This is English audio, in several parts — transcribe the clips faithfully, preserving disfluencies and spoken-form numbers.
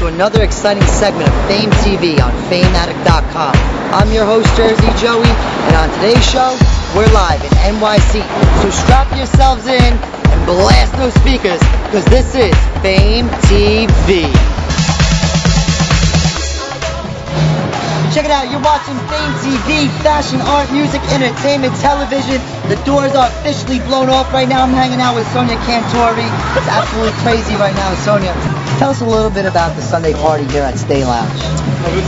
to another exciting segment of Fame T V on Fame Addict dot com. I'm your host, Jersey Joey, and on today's show, we're live in N Y C. So strap yourselves in and blast those speakers, because this is Fame T V. Check it out, you're watching Fame T V, fashion, art, music, entertainment, television. The doors are officially blown off right now. I'm hanging out with Sonia Cantore. It's absolutely crazy right now, Sonia. Tell us a little bit about the Sunday party here at Stay Lounge.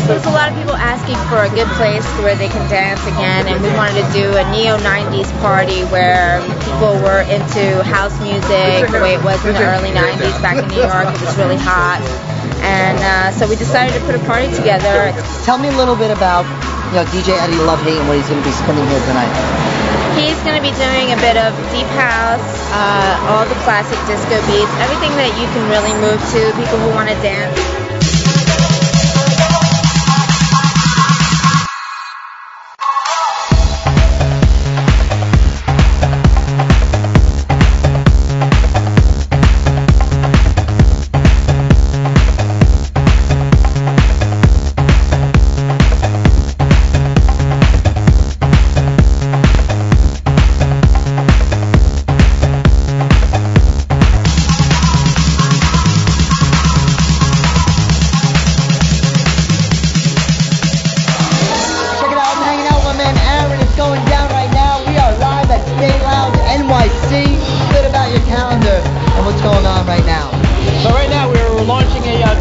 There's a lot of people asking for a good place where they can dance again, and we wanted to do a neo nineties party where people were into house music the way it was in the early nineties back in New York. It was really hot. And uh, so we decided to put a party together. Tell me a little bit about, you know, D J Eddie Love-Hate and what he's going to be spinning here tonight. He's going to be doing a bit of deep house, uh, all the classic disco beats, everything that you can really move to, people who want to dance.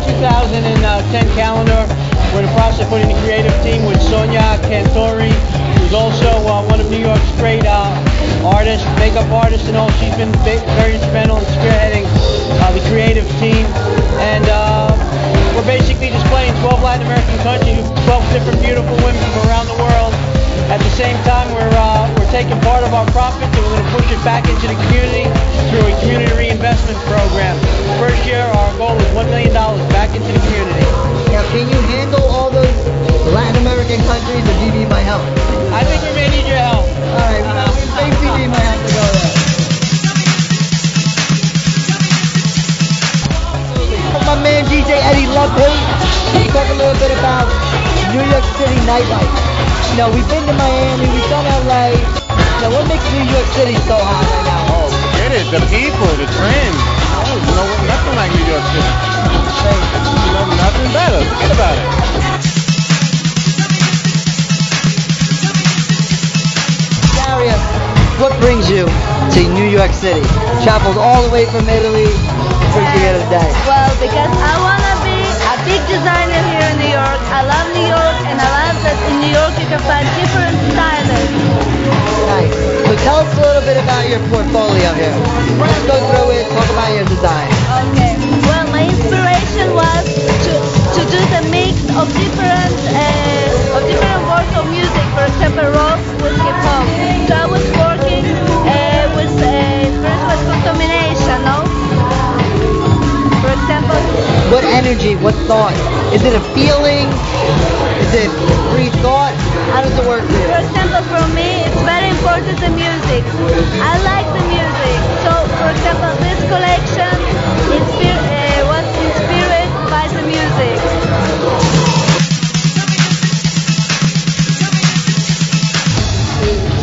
two thousand ten calendar. We're in the process of putting the creative team with Sonia Cantore, who's also uh, one of New York's great uh, artists, makeup artists and all. She's been very instrumental in spearheading uh, the creative team. And uh, we're basically displaying twelve Latin American countries, twelve different beautiful women from around the world. At the same time, we're, uh, we're taking part of our profits and we're going to push it back into the community through a community reinvestment program. First year, our goal is one million dollars back into the community. Now, can you handle all those Latin American countries, or do you need my help? I think we may need your help. All right, well, we basically might have to go there. My man, D J Eddie Love-Hate. Can you talk a little bit about New York City nightlife? You know, we've been to Miami, we've done L A. You know, what makes New York City so hot right now? Oh, get it. The people, the trends. Oh, you know, nothing like New York City. You know, nothing better. Forget about it. Daria, what brings you to New York City? Traveled all the way from Italy to here today. Well, because I want to be a big designer here in New York. I love New York, and I love that in New York you can find different styles. Nice. So tell us a little bit about your portfolio here. Let's go through it, talk about your design. Okay. Well, my inspiration was to, to do the mix of different uh, of different works of music. For example, rock with Gipong. So I was working uh, with uh, first was contamination, no? For example. What energy? What thought? Is it a feeling? Is it free thought? How does it work for you? For example, for me, it's very important the music. I like the music. So, for example, this collection inspir uh, was inspired by the music.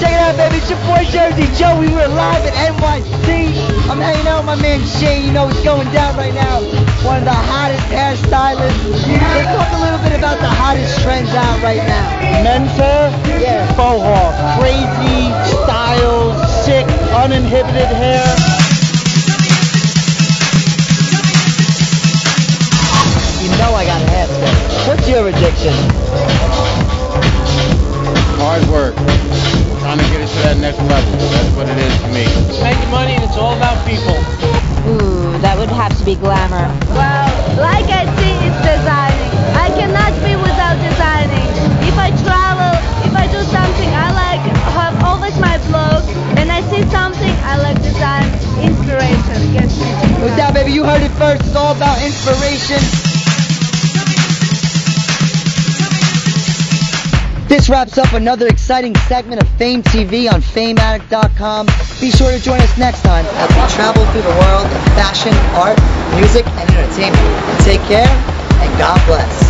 Check it out, baby. It's your boy Jersey Joe. We were live at N Y C. I'm hanging out with my man Shane. You know what's going down right now. One of the hottest hairstylists. Let's talk a little bit about the hottest trends out right now. Men's hair? Yeah. Fauxhawk. Crazy styles, sick, uninhibited hair. You know I got a hair. What's your addiction? Hard work. Trying to get it to that next level. That's what it is to me. Making money, and it's all about people. Ooh, that would have to be glamour. Well, like I see, it's designing. I cannot be without designing. If I travel, if I do something, I like have always my blog, and I see something, I like design. Inspiration gets me. Look down, baby, you heard it first. It's all about inspiration. This wraps up another exciting segment of Fame T V on Fame Addict dot com. Be sure to join us next time as we travel through the world of fashion, art, music, and entertainment. Take care. and God bless.